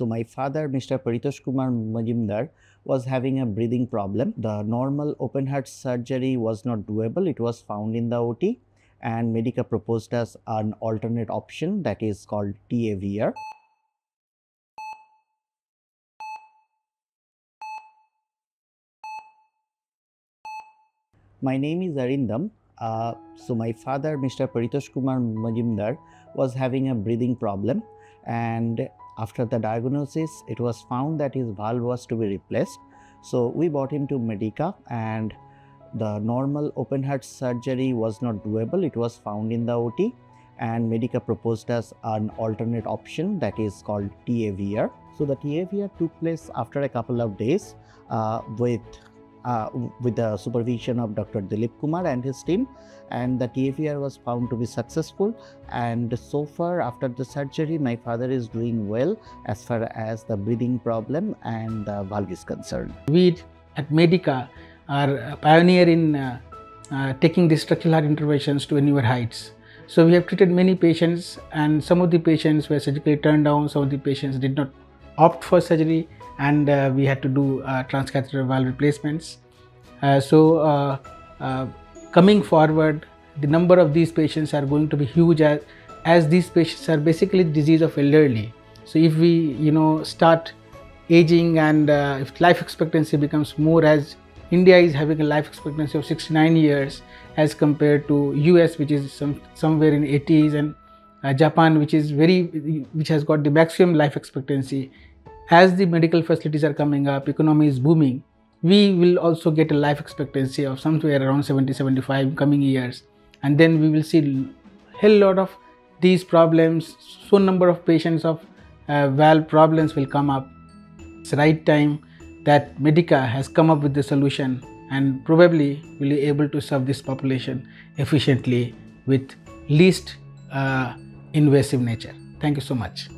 So my father, Mr. Paritosh Kumar Majumdar, was having a breathing problem. The normal open heart surgery was not doable. It was found in the OT, and Medica proposed us an alternate option that is called TAVR. My name is Arindam. So my father, Mr. Paritosh Kumar Majumdar, was having a breathing problem, and after the diagnosis it was found that his valve was to be replaced. So we brought him to Medica, and the normal open heart surgery was not doable. It was found in the OT, and Medica proposed us an alternate option that is called TAVR. So the TAVR took place after a couple of days with the supervision of Dr. Dilip Kumar and his team, and the TAVR was found to be successful, and so far after the surgery my father is doing well as far as the breathing problem and the valve is concerned. We at Medica are a pioneer in taking the structural heart interventions to newer heights. So we have treated many patients, and some of the patients were surgically turned down, some of the patients did not opt for surgery, and we had to do transcatheter valve replacements. Coming forward, the number of these patients are going to be huge, as these patients are basically disease of elderly. So if we start aging, and if life expectancy becomes more, as India is having a life expectancy of 69 years as compared to US, which is somewhere in 80s, and Japan, which has got the maximum life expectancy. As the medical facilities are coming up, economy is booming, we will also get a life expectancy of somewhere around 70-75 coming years, and then we will see hell lot of these problems. So number of patients of valve problems will come up. It's right time that Medica has come up with the solution, and probably will be able to serve this population efficiently with least invasive nature. Thank you so much.